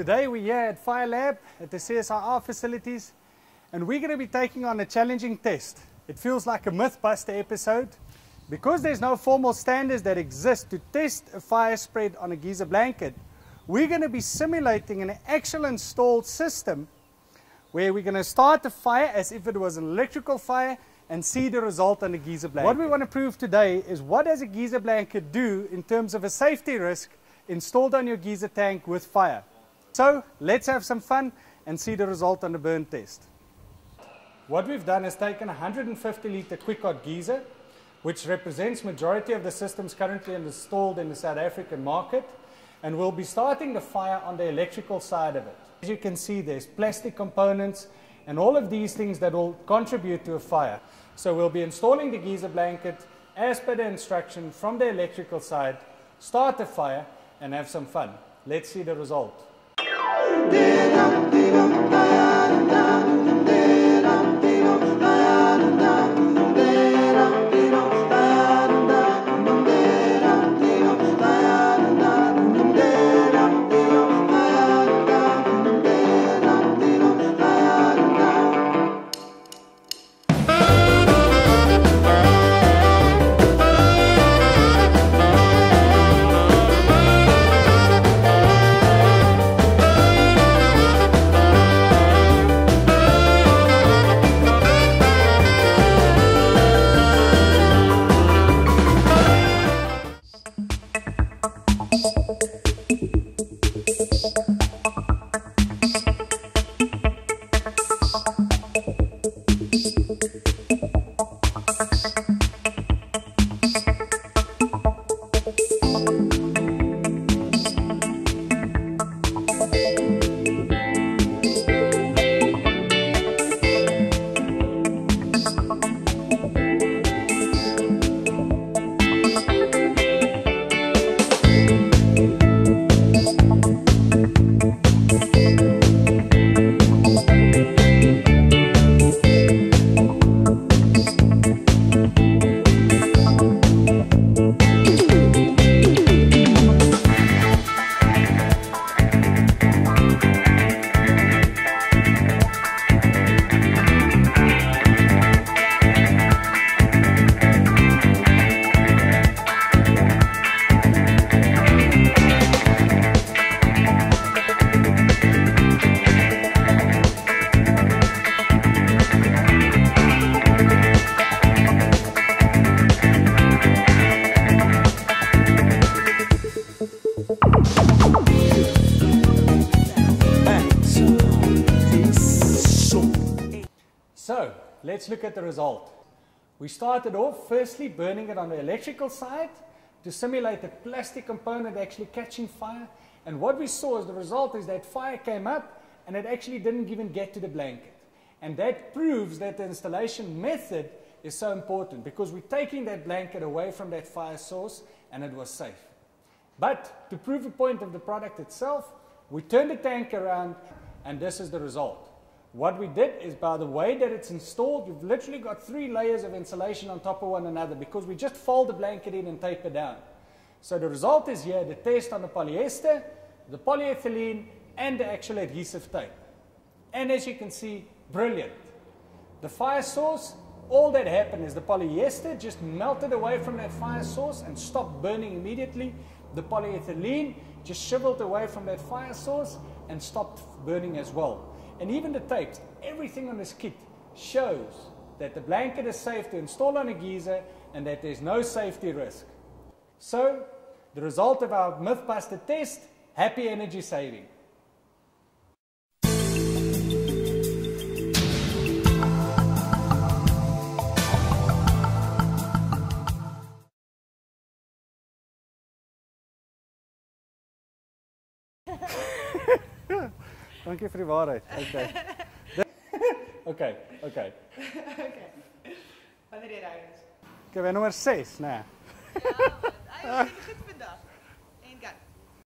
Today we're here at Fire Lab at the CSIR facilities, and we're going to be taking on a challenging test. It feels like a mythbuster episode because there's no formal standards that exist to test a fire spread on a geyser blanket. We're going to be simulating an actual installed system where we're going to start the fire as if it was an electrical fire and see the result on the geyser blanket. What we want to prove today is what does a geyser blanket do in terms of a safety risk installed on your geyser tank with fire. So let's have some fun and see the result on the burn test. What we've done is taken a 150 litre Kwikot geyser, which represents majority of the systems currently installed in the South African market, and we'll be starting the fire on the electrical side of it. As you can see, there's plastic components and all of these things that will contribute to a fire. So we'll be installing the geyser blanket as per the instruction from the electrical side, start the fire and have some fun. Let's see the result. So let's look at the result. We started off firstly burning it on the electrical side to simulate the plastic component actually catching fire, and what we saw as the result is that fire came up and it actually didn't even get to the blanket, and that proves that the installation method is so important because we're taking that blanket away from that fire source and it was safe. But to prove the point of the product itself, we turned the tank around and this is the result. What we did is, by the way that it's installed, you've literally got three layers of insulation on top of one another because we just fold the blanket in and taper down. So the result is here, the test on the polyester, the polyethylene and the actual adhesive tape. And as you can see, brilliant. The fire source, all that happened is the polyester just melted away from that fire source and stopped burning immediately. The polyethylene just shriveled away from that fire source and stopped burning as well. And even the tapes, everything on this kit shows that the blanket is safe to install on a geyser and that there's no safety risk. So, the result of our Mythbuster test, happy energy saving. Dankie vir die waarheid. Okay. Wanneer jy reg is. Okay, by nommer 6, né? Ja, dit is goed vandag.